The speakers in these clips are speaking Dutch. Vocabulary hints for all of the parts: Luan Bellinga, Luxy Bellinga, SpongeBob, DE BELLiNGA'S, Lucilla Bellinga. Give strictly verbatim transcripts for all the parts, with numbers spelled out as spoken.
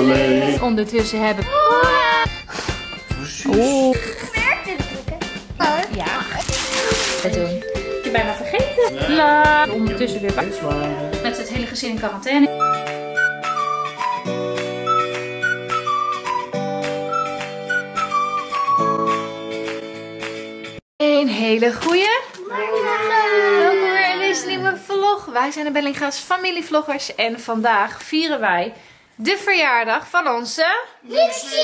alleen. Ondertussen hebben we... Oh. Oh. Ja. Wat doen? Ik heb bijna vergeten. La. Ondertussen weer bij. Met het hele gezin in quarantaine. Een hele goeie. Welkom weer in deze nieuwe vlog. Wij zijn de Bellinga's familievloggers en vandaag vieren wij de verjaardag van onze... Luxy!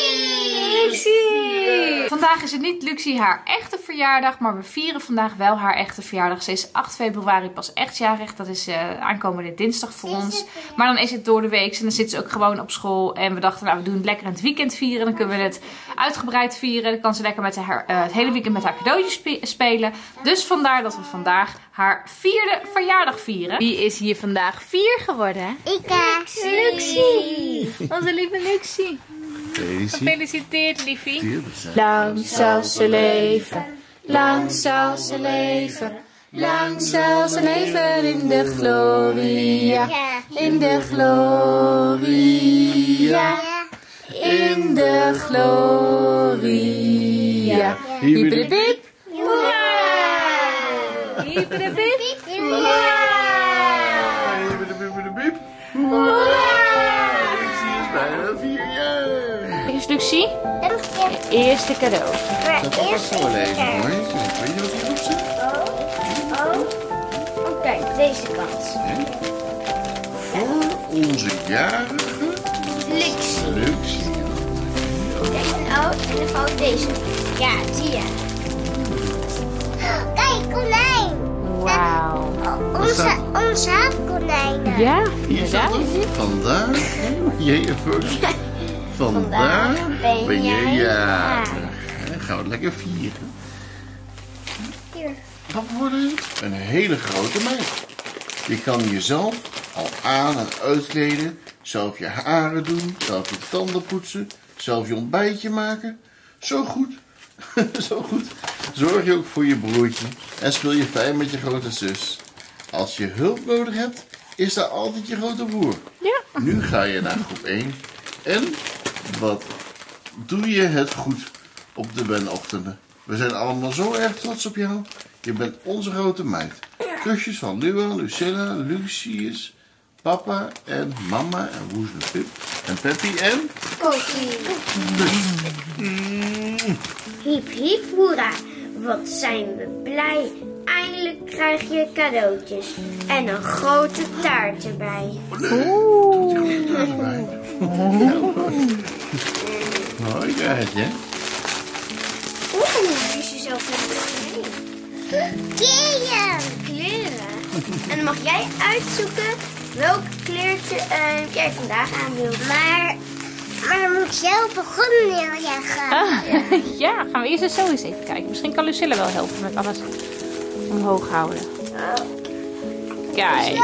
Vandaag is het niet Luxy haar echte verjaardag, maar we vieren vandaag wel haar echte verjaardag. Ze is acht februari pas echt jarig. Dat is uh, aankomende dinsdag voor ons. Maar dan is het door de week en dan zit ze ook gewoon op school. En we dachten, nou, we doen het lekker in het weekend vieren. Dan kunnen we het uitgebreid vieren. Dan kan ze lekker met haar, uh, het hele weekend met haar cadeautjes spe spelen. Dus vandaar dat we vandaag haar vierde verjaardag vieren. Wie is hier vandaag vier geworden? Ik, Luxy! Luxy. Onze lieve Luxy. Gefeliciteerd, liefie. Lang zal ze leven, lang zal ze leven, lang zal ze leven in de gloria, in de gloria, in de gloria. Hiep de piep, hoera! Hiep de piep, hoera! Hiep de piep, hoera! Luxy, het eerste cadeau. Dat kan pas voorlezen hoor. Weet je wat hier op zit? Oh, oh. Kijk, deze kant. Voor onze jarige Luxy. Luxy. Kijk, en dan valt deze. Ja, zie je. Kijk, konijn. Wauw. Ons haatkonijnen. Ja, inderdaad. Vandaag. Jee, even. Vandaag, Vandaag ben, ben jij jarig. Dan gaan we het lekker vieren. Hier. Wat wordt het? Een hele grote meid. Je kan jezelf al aan en uitkleden. Zelf je haren doen. Zelf je tanden poetsen. Zelf je ontbijtje maken. Zo goed. Zo goed. Zorg je ook voor je broertje. En speel je fijn met je grote zus. Als je hulp nodig hebt, is daar altijd je grote broer. Ja. Nu ga je naar groep één. En... wat doe je het goed op de wenochtenden. We zijn allemaal zo erg trots op jou. Je bent onze grote meid. Kusjes van Luan, Lucilla, Lucius, papa en mama en Woes en Pip en Peppy en... Kokkie. Mm. Hiep hiep hoera. Wat zijn we blij. Eindelijk krijg je cadeautjes. En een grote taart erbij. Oeh. Een grote taart erbij. Mooi taart, hè? Oeh, die is je zelf helemaal mee. Kleren. Kleren. En dan mag jij uitzoeken welk kleertje uh, jij vandaag aan wil. Maar, maar dan moet ik zelf begonnen neerleggen. Ah, ja. Ja, gaan we eerst zo eens even kijken. Misschien kan Lucilla wel helpen met alles. Omhoog houden. Kijk,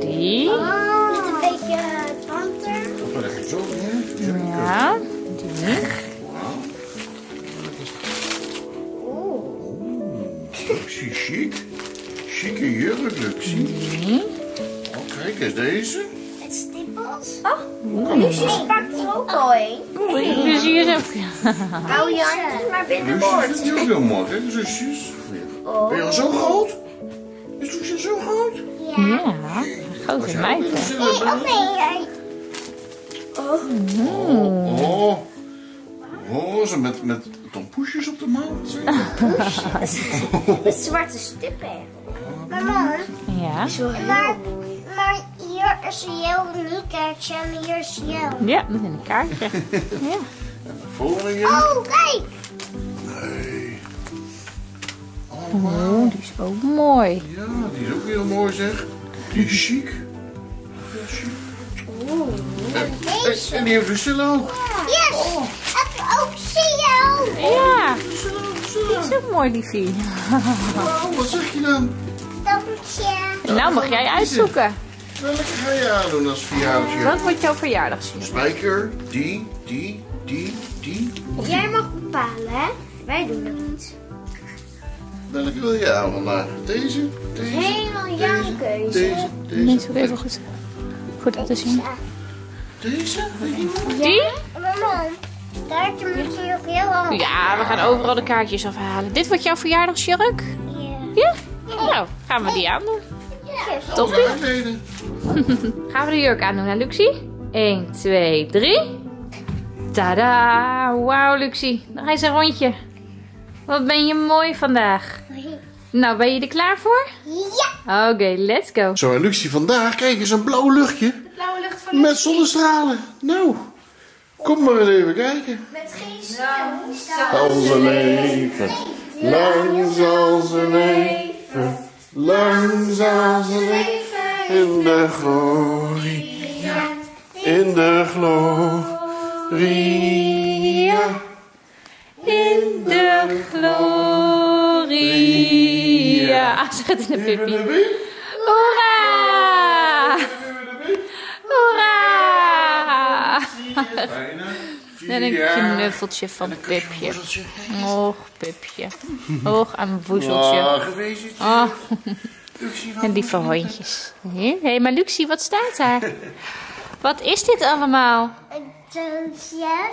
die. Oh, met een beetje panter. Ja, die. Luxy, chic. Chique jurk, Luxy. Oh, kijk eens deze. Met stippels. Oh, Luxy pakt er ook al heen. Luxy is ook. Hou je handen maar binnenboord. Luxy vindt het heel mooi, hè, zusjes. Oh. Ben je al zo groot? Is Luxy zo groot? Ja. Ja, grote meid. Nee, ook nee. Oh. Oh. Oh. Roze met, met tompoesjes op de mouw. Tompoesjes? Met zwarte stippen. Mama. Ja? Maar, maar hier is Jel en een kaartje en hier is Jel. Ja, met een kaartje. Ja. En de volgende. Oh, kijk! Nee. Oh, die is ook mooi. Ja, die is ook heel mooi zeg. Die is chic. Oeh. En, en die heeft Lucilla ook. Yes! Oh. En ook Lucilla. Ja. Lucilla, Lucilla. Die is ook mooi, liefie. Wow, wat zeg je dan? Dankje. Nou, mag jij uitzoeken. Welke ga je aandoen als verjaardagsjurk? Wat wordt jouw verjaardagsjurk? Spijker, die, die, die, die. Of jij mag bepalen, hè? Wij doen dat niet. Welke wil je aan vandaag? Deze, deze, helemaal jouw keuze. Deze, deze. Mensen, even goed, goed laten zien. Deze? Die? Mama, kaartje moet je nog heel af. Ja, we gaan overal de kaartjes afhalen. Dit wordt jouw verjaardagsjurk? Ja. Ja? Nou, gaan we die aandoen. Ja. Toppie. Gaan we de jurk aandoen, hè Luxy? een, twee, drie. Tadaa! Wauw Luxy, nog eens een rondje. Wat ben je mooi vandaag. Nou, ben je er klaar voor? Ja! Oké, okay, let's go. Zo, en Luxy, vandaag, kijk eens, een blauw luchtje. De blauwe lucht van Luxy. Met zonnestralen. Nou, kom maar even kijken. Met geen zon. Onze leven, lang zal ze leven, lang zal ze leven. In de glorie, in de glorie, in de glorie. Ja, ze gaat in de pippie. Hoera! Hoera! En een knuffeltje van een Pipje. Och, Pipje. Och, aan woezeltje. Oh. En lieve hondjes. Hé, hey, maar Luxy, wat staat daar? Wat is dit allemaal?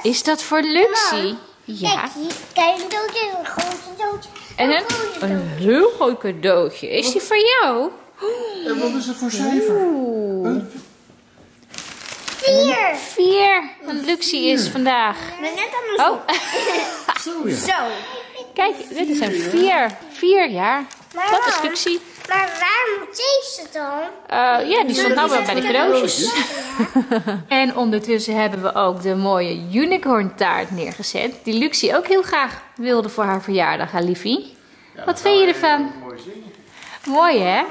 Is dat voor Luxy? Ja. Kijk, een doosje, een grote doosje. En een, een heel groot cadeautje. Is wat? Die voor jou? En wat is het voor cijfer? Een... Vier. Vier. Want Luxy is vandaag. Maar net andersom. Oh. Zo, ja. Zo. Kijk, dit is een vier. Vier jaar. Dat is Luxy. Maar waar moet deze dan? Uh, ja, die stond nou wel bij de cadeautjes. En ondertussen hebben we ook de mooie unicorn taart neergezet. Die Luxy ook heel graag wilde voor haar verjaardag, hè liefie? Ja, wat vind je ervan? Mooi, mooi hè?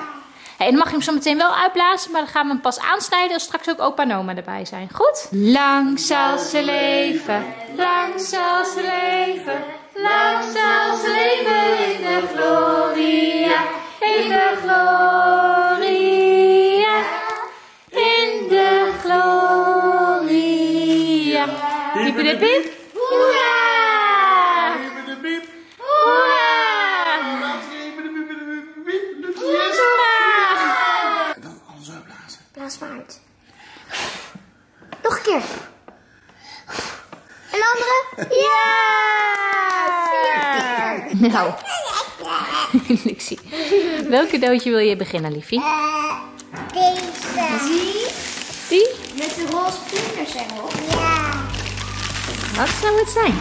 Hey, en dan mag je hem zo meteen wel uitblazen, maar dan gaan we hem pas aansnijden als straks ook opa en oma erbij zijn. Goed? Lang zal ze leven, lang zal ze leven, lang zal ze leven in de gloria. In de gloria, in de gloria. Hiep de piep, hoera! Hiep de piep, hoera! Hoera! En dan alles uitblazen. Blaas maar uit. Nog een keer. Een andere? Ja! Nou. Luxy, welk cadeautje wil je beginnen, liefie? Uh, deze. Die? Die? Met de roze vlindersengel. Ja. Wat zou het zijn?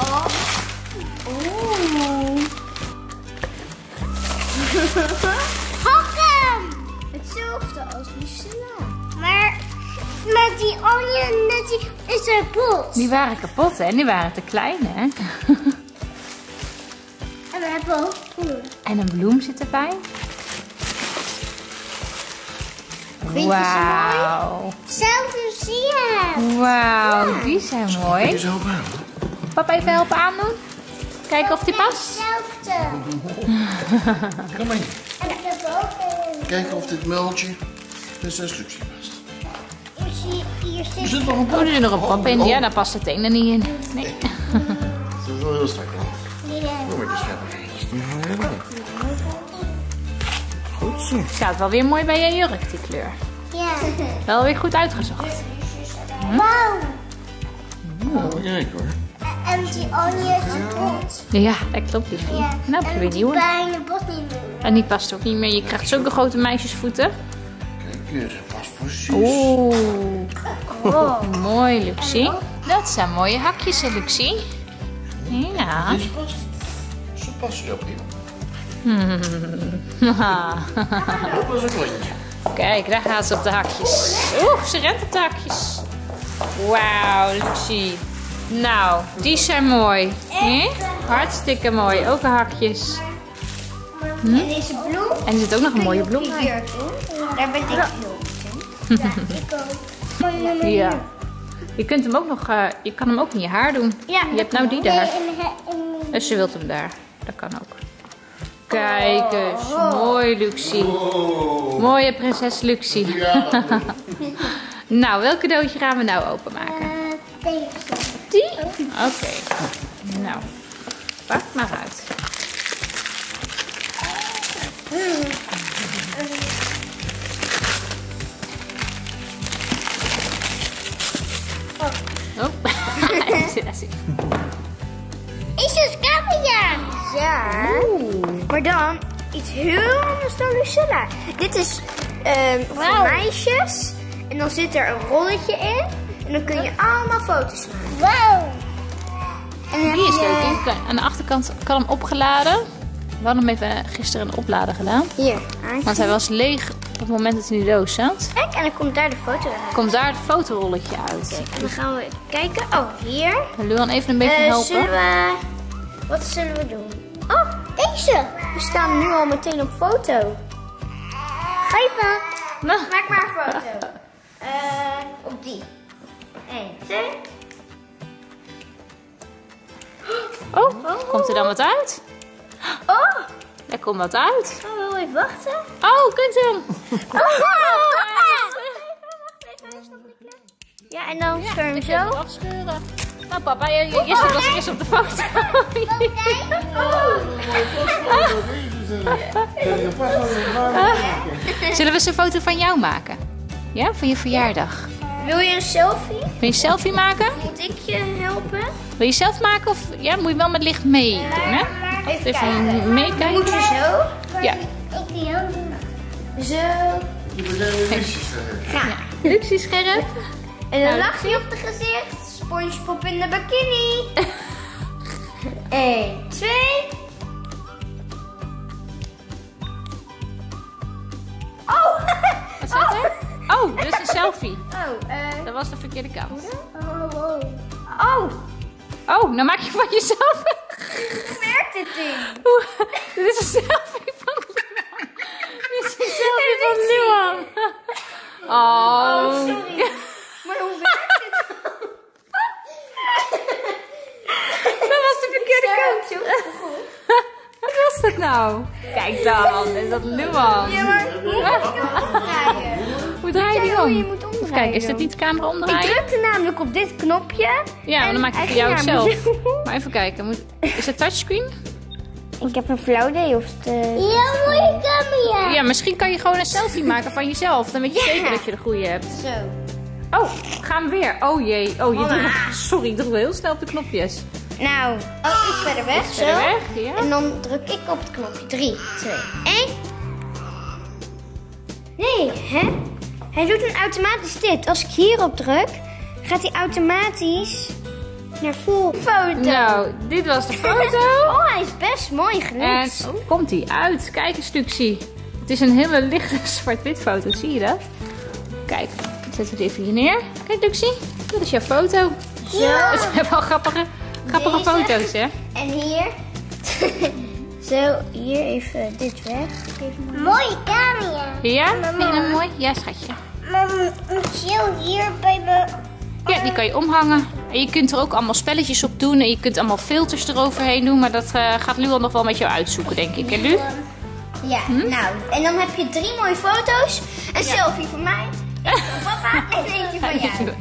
Oh. Oh. Hak hem! Hetzelfde als Lucilla. Maar met die onion met die is er kapot. Die waren kapot, hè? Die waren te klein, hè? We hebben ook bloem. En een bloem zit erbij. Vind je ze mooi? Zelf zie je hem. Wauw, die zijn mooi. Papa even helpen, Papa even helpen aandoen. Kijken of die past. Hetzelfde. Kom maar. En ik heb ook een... Kijken of dit muiltje met zijn stukje past. Hier zit, hier zit nog een pop. Oh, er zit nog een pop in. Ja, daar past het ene niet in. Nee. Dat is wel heel strak. Goed zo. Staat wel weer mooi bij je jurk, die kleur. Ja. Wel weer goed uitgezocht. Wauw. Oh, kijk hoor. En die olie is kapot. Ja, dat klopt niet. Ja. Nou, heb je weer nieuwe. En die past ook niet meer. Je krijgt zulke grote meisjesvoeten. Kijk, dat past precies. Oeh. Oh. Mooi, Luxy. Dat zijn mooie hakjes, hè, Luxy. Ja. Ze past heel prima. Hmm. Kijk, daar gaat ze op de hakjes. Oeh, ze rent op de hakjes. Wauw, Luxy. Nou, die zijn mooi. He? Hartstikke mooi. Ook hakjes. Hm? En deze bloem. En er zit ook nog een mooie bloem bij. Daar ben ik heel ja, ik ook. Ja. Je kunt hem ook nog, uh, je kan hem ook in je haar doen. Ja, je hebt nou die daar. Dus ze wilt hem daar. Dat kan ook. Kijk eens, mooi Luxy. Oh. Mooie prinses Luxy. Ja. Nou, welk cadeautje gaan we nou openmaken? Uh, deze. Die? Oké. Okay. Nou, pak maar uit. Luxy. Is het Bellinga? Ja. Oeh. Maar dan iets heel anders dan Lucilla. Dit is um, voor wow. meisjes. En dan zit er een rolletje in. En dan kun je allemaal foto's maken. Wauw. En die is leuk. Je... Aan de achterkant kan hem opgeladen. We hadden hem even gisteren een opladen gedaan. Hier. Aantje. Want hij was leeg op het moment dat hij in de doos zat. Kijk, en dan komt daar de foto uit. Komt daar het fotorolletje uit. Kijk, en dan gaan we kijken. Oh, hier. En Luan even een beetje uh, helpen. Zullen we... Wat zullen we doen? Oh, deze. We staan nu al meteen op foto. Even. Ma. Maak maar een foto. uh, op die. één, twee. Oh, oh, komt er dan wat uit? Oh! Er komt wat uit. Oh, wil even wachten? Oh, kunt u hem? Oh, oh, oh. Ja, en dan scheur hem ja, zo. Afscheuren. Nou, papa, je, je, je oh, was eerst op de foto. Oh. Zullen we eens een foto van jou maken? Ja, van je verjaardag. Wil je een selfie? Wil je een selfie maken? Moet ik je helpen? Wil je zelf maken of ja, moet je wel met licht mee doen, hè? Even, even meekijken. Moet je zo? Ja. Ik die heel doen. Zo. Luxy scherp. Ja. Luxy scherp. En dan nou, lacht hij op het gezicht. SpongeBob in de bikini. één, twee. Oh! Wat zit er? Oh, oh dat is een selfie. Oh, uh... dat was de verkeerde kant. Oh, oh. Oh! Oh, nou maak je van jezelf. Ik merk dit ding. Oeh, dit is een selfie van Luan. Dit is een selfie van Luan. Oh. Oh, sorry. Maar hoe werkt dit? Dat was de verkeerde kant. Wat was dat nou? Kijk dan, is dat Luan? Ja, maar hoe moet ik hem omdraaien? Hoe draai je die om? Je moet omdraaien. Even kijken, is dat niet de camera omdraaien? Ik drukte namelijk op dit knopje. Ja, dan maak je voor jou zelf. Maar even kijken, moet... is het touchscreen? Ik heb een flauw idee of het... Uh... Ja, mooie camera. Ja, misschien kan je gewoon een selfie maken van jezelf. Dan weet je ja. zeker dat je de goede hebt. Zo. Oh, gaan we weer. Oh jee. Oh, je oh, doet... ah. Sorry, ik druk heel snel op de knopjes. Nou, oh, ik verder weg. Ik verder zo. Weg, ja. En dan druk ik op het knopje. drie, twee, één. Nee, hè? Hij doet dan automatisch dit. Als ik hierop druk, gaat hij automatisch... naar vol foto. Nou, dit was de foto. Oh, hij is best mooi gelukt. En komt hij uit. Kijk eens, Luxy. Het is een hele lichte zwart-wit foto. Zie je dat? Kijk, zetten we het even hier neer. Kijk, Luxy. Dat is jouw foto. Zo. Ja. Het zijn wel grappige, grappige foto's, hè? En hier. Zo, hier even dit weg. Even mooie camera. Ja? Vind je hem mooi? Ja, schatje. Mama, zo hier bij me. Ja, die kan je omhangen. En je kunt er ook allemaal spelletjes op doen en je kunt allemaal filters eroverheen doen. Maar dat uh, gaat Luan nog wel met jou uitzoeken, denk ik. En Lu? Ja, hm? nou. En dan heb je drie mooie foto's. Een ja. selfie van mij, van papa en eentje van jou.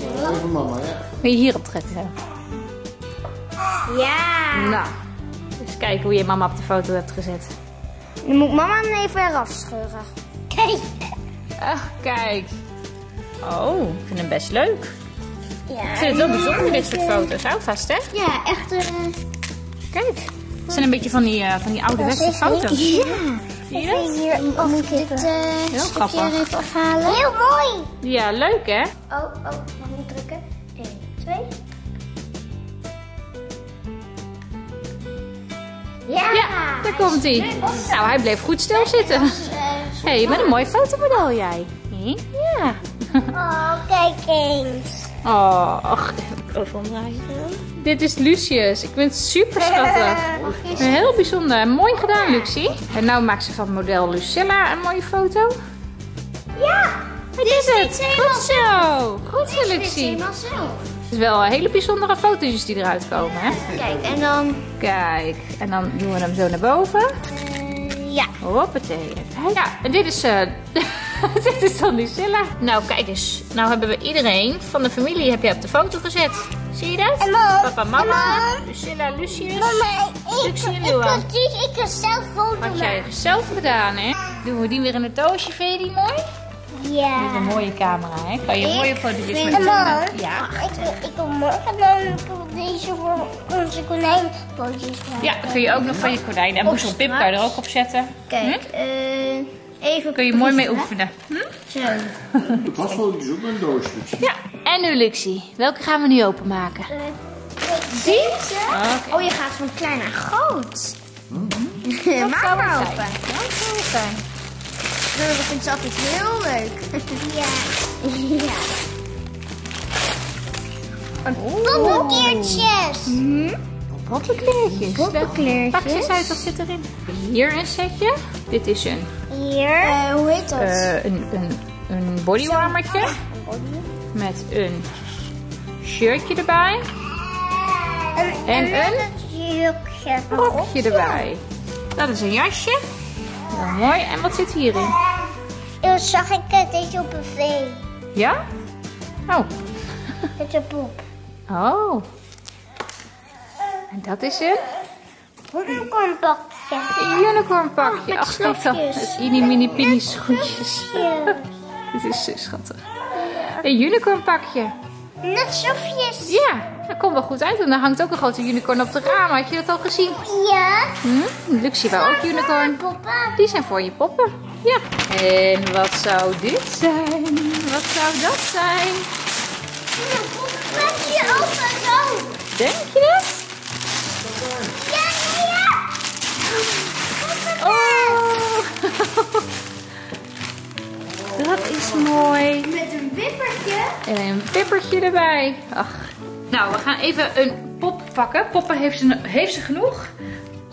Zo. Over mama, ja. Wil je hierop trekken? Ja. Nou, eens kijken hoe je mama op de foto hebt gezet. Dan moet mama hem even eraf scheuren. Kijk. Ach, kijk. Oh, ik vind hem best leuk. Ja, ik vind het wel bijzonder, dit soort foto's. Hou vast, hè? Ja, echt. Uh... Kijk, het zijn een beetje van die, uh, van die oude westerse foto's. Ja. Zie je dat? Hier, moet ik dit uh, stukje even afhalen. Heel mooi. Ja, leuk, hè? Oh, oh, mag ik drukken? één, twee. Ja, ja daar komt hij. Nou, hij bleef goed stilzitten. Hé, hey, je bent een mooi fotomodel, jij. Ja. Oh, kijk eens. Oh, ach, dit is Lucius. Ik vind het super schattig. Heel bijzonder. Mooi gedaan, Luxy. En nou maakt ze van model Lucilla een mooie foto. Ja. Het is het. Goed zo. Goed zo, Luxy. Het is wel hele bijzondere foto's die eruit komen, hè? Kijk, en dan... Kijk, en dan doen we hem zo naar boven. Ja. Hoppatee. Ja, en dit is... Uh, dit is dan Lucilla. Nou, kijk eens. Nou hebben we iedereen van de familie heb je op de foto gezet. Zie je dat? En mama, papa, mama, mama, Lucilla, Lucius, mama, Luxy en Luan. Ik, ik kan zelf foto maken. Had jij zelf gedaan, hè? Doen we die weer in het doosje? Vind je die mooi? Ja. Met een mooie camera, hè? Kan je ik mooie foto's maken? Morgen, ja. Ik, ik wil morgen dan deze voor onze konijnpootjes maken. Ja, kun je ook nog van je konijn. En Boes en Pip kan je er ook op zetten. Kijk, hm? uh, even. Kun je mooi mee oefenen. Hm? Zo. Het was wel iets op een doosje. Ja. En nu Luxy, welke gaan we nu openmaken? Uh, deze? Okay. Oh, je gaat van klein naar groot. Mm -hmm. Maak maar open. open. Dat vind ik altijd heel leuk. Ja. Ja. Poppelkleertjes. Mm. Poppelkleertjes. Poppelkleertjes. Pak ze eens uit, wat zit erin? Hier een setje. Dit is een... Hier. Uh, hoe heet dat? Uh, een een, een bodywarmertje. Met een shirtje erbij. En, en, en een rokje erbij. Dat is een jasje. Nou, mooi. En wat zit hierin? Eerst zag ik het, het is op een vee. Ja? Oh. Het is een poep. Oh. En dat is een? Unicornpakje. Een unicornpakje. Oh, ach, kijk dan. Het mini mini pini schoentjes. Ja. Dit is zo schattig. Een unicornpakje. Net sofjes. Ja. Dat komt wel goed uit, want er hangt ook een grote unicorn op de raam. Had je dat al gezien? Ja. Hm? Luxy wou ook unicorn. Die zijn voor je poppen. Ja. En wat zou dit zijn? Wat zou dat zijn? Een poppenpakje open zo. Denk je dat? Ja, ja, ja. Oh. Dat is mooi. Met een wippertje. En een wippertje erbij. Ach. Nou, we gaan even een pop pakken. Poppen heeft ze, heeft ze genoeg.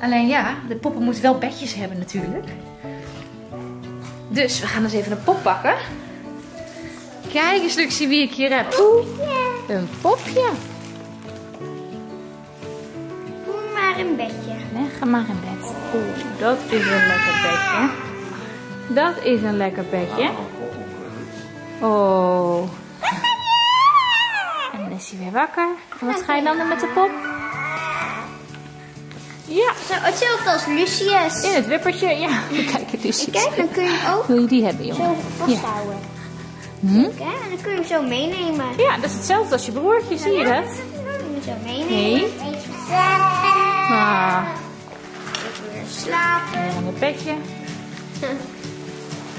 Alleen ja, de poppen moeten wel bedjes hebben natuurlijk. Dus we gaan dus even een pop pakken. Kijk eens Luxy wie ik hier heb. Oeh, een popje. Doe maar een bedje. Leg hem maar in bed. Oeh, dat is een lekker bedje. Dat is een lekker bedje. Oh. Is hij weer wakker? En wat ga je dan doen met de pop? Ja. Zo, hetzelfde als Lucius. In het wippertje, ja. Kijk, Lucius. Kijk, dan kun je hem ook. Wil je die hebben, jongen? Zo vasthouden. Ja. Hm? Kijk, hè? En dan kun je hem zo meenemen. Ja, dat is hetzelfde als je broertje, zie je dat? Ja, dat kun je zo meenemen. Nee. Ah. Even weer slapen. En dan een bedje.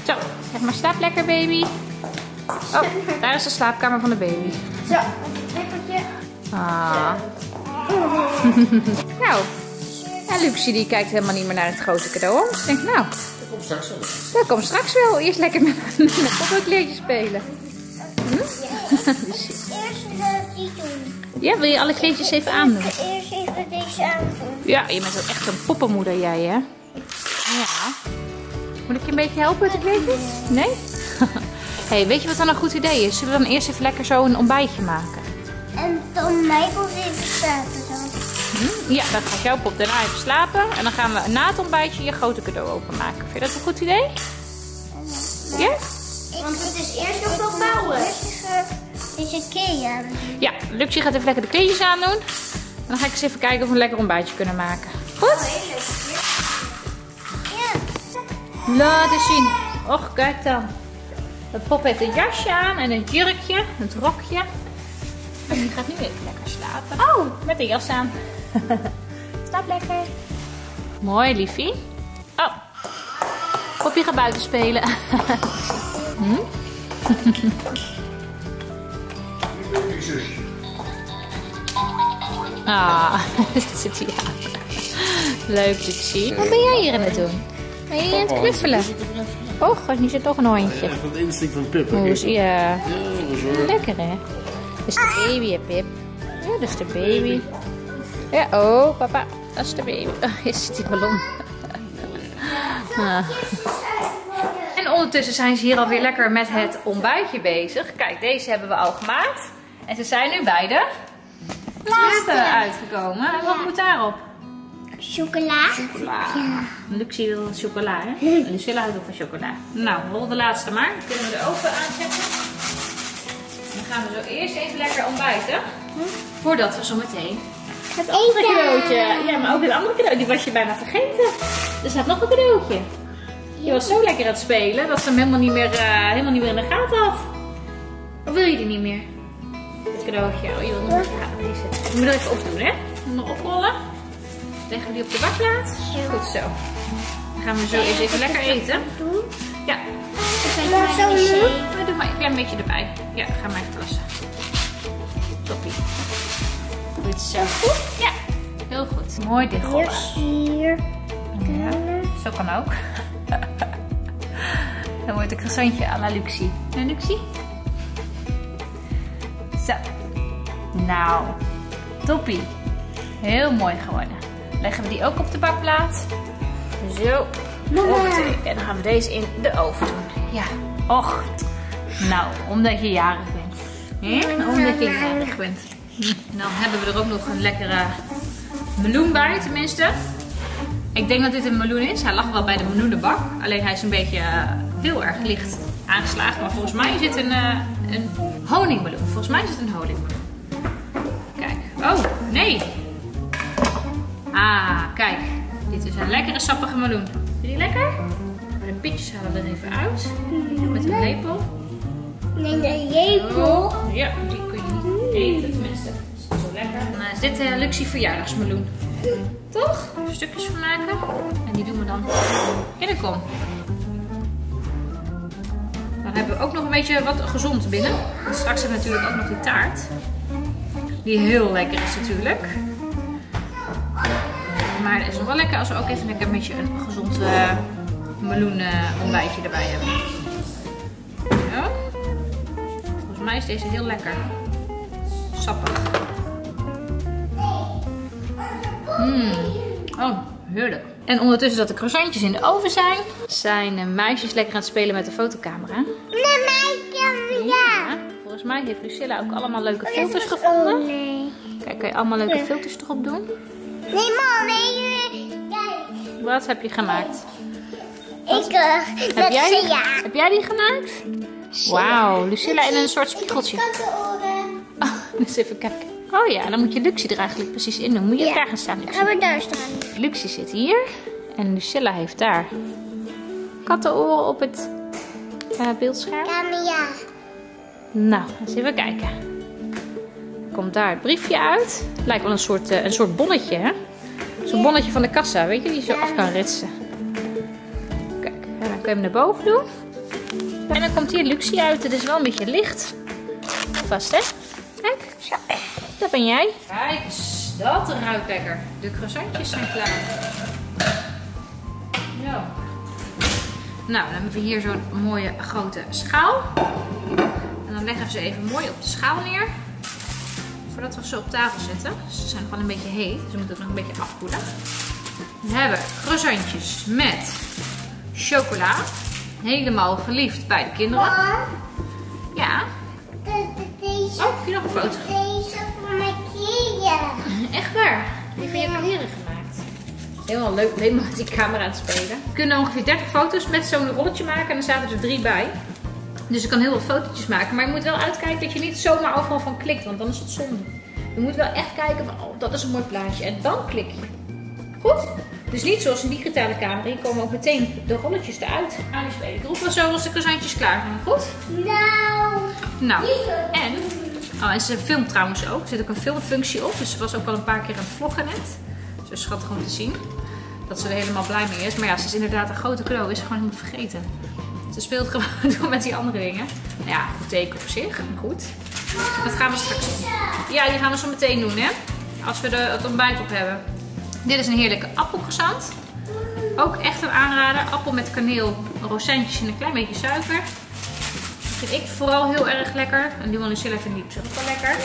Zo, zeg maar slaap lekker, baby. Oh, daar is de slaapkamer van de baby. Zo, een wippertje. Ah. Nou, en Luxy die kijkt helemaal niet meer naar het grote cadeau. Dus denk nou. Dat komt straks wel. Dat komt straks wel. Eerst lekker met een poppenkleertje spelen. Hm? Ja, dus. Eerst die doen. Ja, wil je alle kleertjes even aandoen? Eerst even deze aandoen. Ja, je bent ook echt een poppenmoeder jij hè? Ja. Moet ik je een beetje helpen met de kleertjes? Nee? Hey, weet je wat dan een goed idee is? Zullen we dan eerst even lekker zo een ontbijtje maken? En dan mij komt even slapen dan. Hm? Ja, dan gaat jouw pop daarna even slapen. En dan gaan we na het ontbijtje je grote cadeau openmaken. Vind je dat een goed idee? Ja? ja? Ik, Want het is eerst nog wel bouwen. Dus je kleedje aan. Ja, Luxy gaat even lekker de kleedjes aandoen. En dan ga ik eens even kijken of we een lekker ontbijtje kunnen maken. Goed? Oh, heel leuk. Ja. Laat eens zien. Och, kijk dan. De pop heeft een jasje aan en een jurkje, het rokje. En die gaat nu even lekker slapen. Oh, met een jas aan. Slaap lekker. Mooi, liefie. Oh, Poppie gaat buiten spelen. Hm? Ah, dat zit hier aan. Leuk, Luxy. Wat ben jij hier aan het doen? Ben je hier aan het knuffelen? Oh, nu zit toch een hondje. Ja, van het instinct van Pip. O, is, ja. Ja, lekker hè. Dat is de baby hè, Pip. Ja, dat is de baby. Ja, oh, papa. Dat is de baby. Oh, hier zit die ballon. Ah. En ondertussen zijn ze hier alweer lekker met het ontbijtje bezig. Kijk, deze hebben we al gemaakt. En ze zijn nu bij de laatste uitgekomen. En wat moet daarop? Chocola. Chocola. Ja. Luxy wil chocola, hè? En Lucilla houdt ook van chocola. Nou, rol de laatste maar. Dan kunnen we de oven aanzetten. Dan gaan we zo eerst even lekker ontbijten. Hm? Voordat we zo meteen het andere cadeautje. Ja, maar ook het andere cadeautje. Die was je bijna vergeten. Er staat nog een cadeautje. Je was zo lekker aan het spelen dat ze hem helemaal niet meer, uh, helemaal niet meer in de gaten had. Of wil je die niet meer? Het cadeautje. Oh, je wil nog meer gaan. Je moet dat even opdoen, hè? Nog oprollen. Leggen we die op de bakplaats. Goed zo. Dan gaan we zo eens even lekker eten. Ja. Doe maar een klein beetje erbij. Ja, ga maar even plassen. Toppie. Goed zo. Goed? Ja, heel goed. Mooi dichtgollen. Hier. Ja, zo kan ook. Dan wordt een croissantje à la Luxie. Nee, Luxie? Zo. Nou, toppie. Heel mooi geworden. Leggen we die ook op de bakplaats. Zo. En dan gaan we deze in de oven doen. Ja. Och. Nou, omdat je jarig bent. He? Omdat je jarig bent. En dan hebben we er ook nog een lekkere meloen bij, tenminste. Ik denk dat dit een meloen is. Hij lag wel bij de meloenenbak. Alleen hij is een beetje heel erg licht aangeslagen. Maar volgens mij zit een, een honingmeloen. Volgens mij zit een honingmeloen. Kijk. Oh, nee. Ah, kijk. Dit is een lekkere sappige meloen. Vind je die lekker? De pitjes halen we er even uit. Met een lepel. Nee, een lepel? Oh, ja, die kun je niet eten tenminste. Dat is zo lekker. Dan is dit een Luxie verjaardagsmeloen. Toch? Stukjes van maken. En die doen we dan in de kom. Dan hebben we ook nog een beetje wat gezond binnen. En straks hebben we natuurlijk ook nog die taart. Die heel lekker is natuurlijk. Maar het is nog wel lekker als we ook even een beetje een gezond uh, meloen uh, ontbijtje erbij hebben. Ja. Volgens mij is deze heel lekker. Sappig. Mm. Oh, heerlijk. En ondertussen dat de croissantjes in de oven zijn, zijn de meisjes lekker aan het spelen met de fotocamera. De meisjes, ja. Volgens mij heeft Lucilla ook allemaal leuke filters gevonden. Oh, nee. Kijk, kun je allemaal leuke filters erop doen? Nee, mam, nee. Kijk. Wat heb je gemaakt? Wat? Ik, uh, heb, jij die, heb jij die gemaakt? Wauw, Lucilla in een soort spiegeltje. Oh, eens even kijken. Oh ja, dan moet je Luxie er eigenlijk precies in doen. Moet je ja. daar gaan staan, Luxie? Gaan we daar staan. Luxie zit hier en Lucilla heeft daar kattenoren op het uh, beeldscherm. Ja, maar ja. Nou, eens even kijken. Komt daar het briefje uit. Het lijkt wel een soort, uh, een soort bonnetje, hè? Zo'n bonnetje van de kassa, weet je, die je zo ja. af kan ritsen. Kijk, en dan kun je hem naar boven doen. En dan komt hier Luxie uit. Het is wel een beetje licht. Vast, hè? Kijk. Dat ben jij. Kijk, dat ruikt lekker. De croissantjes zijn klaar. Ja. Nou, dan hebben we hier zo'n mooie grote schaal. En dan leggen we ze even mooi op de schaal neer. Voordat we ze op tafel zetten. Ze zijn gewoon een beetje heet, dus we moeten het nog een beetje afkoelen. We hebben croissantjes met chocola. Helemaal geliefd bij de kinderen. Ja. Oh, heb je nog een foto? Deze van mijn kinderen. Echt waar? Die van je kinderen gemaakt. Helemaal leuk, helemaal met die camera aan het spelen. We kunnen ongeveer dertig foto's met zo'n rolletje maken en dan zaten er drie bij. Dus ik kan heel veel fotootjes maken. Maar je moet wel uitkijken dat je niet zomaar overal van klikt, want dan is het zonde. Je moet wel echt kijken van, oh, dat is een mooi plaatje. En dan klik je. Goed? Dus niet zoals in die digitale camera. Hier komen ook meteen de rolletjes eruit. Aan die spelen. Ik roep wel zo als de croissantjes klaar zijn. Goed? Nou. Nou. En... Oh, en ze filmt trouwens ook. Er zit ook een filmfunctie op. Dus ze was ook al een paar keer aan het vloggen net. Dus het is schattig om te zien. Dat ze er helemaal blij mee is. Maar ja, ze is inderdaad een grote cadeau. Is ze gewoon helemaal vergeten. Ze speelt gewoon door met die andere dingen. Nou ja, goed teken op zich. Goed. Dat gaan we straks doen. Ja, die gaan we zo meteen doen, hè. Als we er het ontbijt op hebben. Dit is een heerlijke appelcroissant. Ook echt een aanrader. Appel met kaneel, rozijntjes en een klein beetje suiker. Dat vind ik vooral heel erg lekker. En die van Lucilla vindt die ook wel lekker.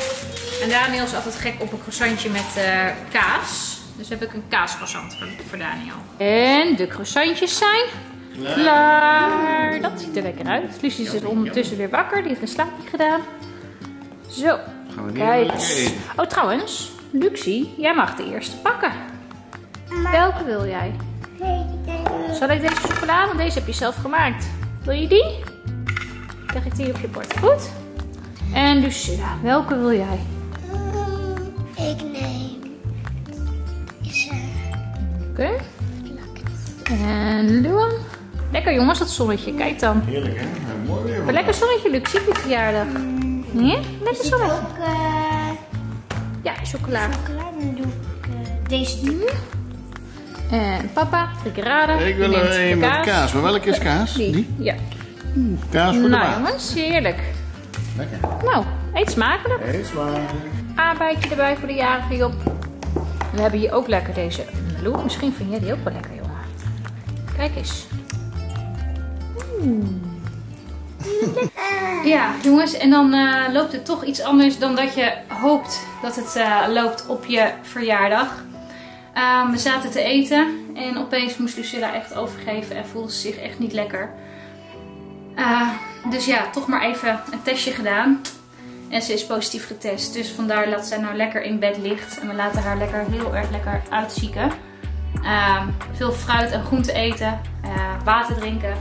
En Daniel is altijd gek op een croissantje met uh, kaas. Dus heb ik een kaascroissant voor, voor Daniel. En de croissantjes zijn klaar. klaar. Dat ziet er lekker uit. Lucie zit ondertussen weer wakker. Die heeft een slaapje gedaan. Zo. Gaan we kijk. Oh, trouwens. Luxie, jij mag de eerste pakken. Maar... Welke wil jij? Zal ik deze chocolade? Want deze heb je zelf gemaakt. Wil je die? Leg ik die op je bord. Goed. En Lucilla, welke wil jij? Ik neem. Is er. Oké. Okay. En Luan? Lekker jongens, dat zonnetje. Kijk dan. Heerlijk hè? Mooi weer. Een lekker zonnetje, Luxie, voor je verjaardag. Mm. Nee? Lekker zonnetje. Ook, uh, ja, chocola. Chocola, dan doe ik uh, deze tip. En papa, drie graden. Ik wil er een met kaas. kaas. Maar welke is kaas? Die? Die? Ja. Mm, kaas voor nou, de Nou jongens, heerlijk. Lekker. Nou, eet smakelijk. Eet smakelijk. Aardbeidje erbij voor de jarige Job. We hebben hier ook lekker deze meloen. Misschien vind jij die ook wel lekker, jongen. Kijk eens. Mm. Ja, jongens, en dan uh, loopt het toch iets anders dan dat je hoopt dat het uh, loopt op je verjaardag. Um, we zaten te eten en opeens moest Lucilla echt overgeven en voelde ze zich echt niet lekker. Uh, dus ja, toch maar even een testje gedaan. En ze is positief getest, dus vandaar dat zij nou lekker in bed ligt. En we laten haar lekker heel erg lekker uitzieken. Uh, veel fruit en groente eten, uh, water drinken.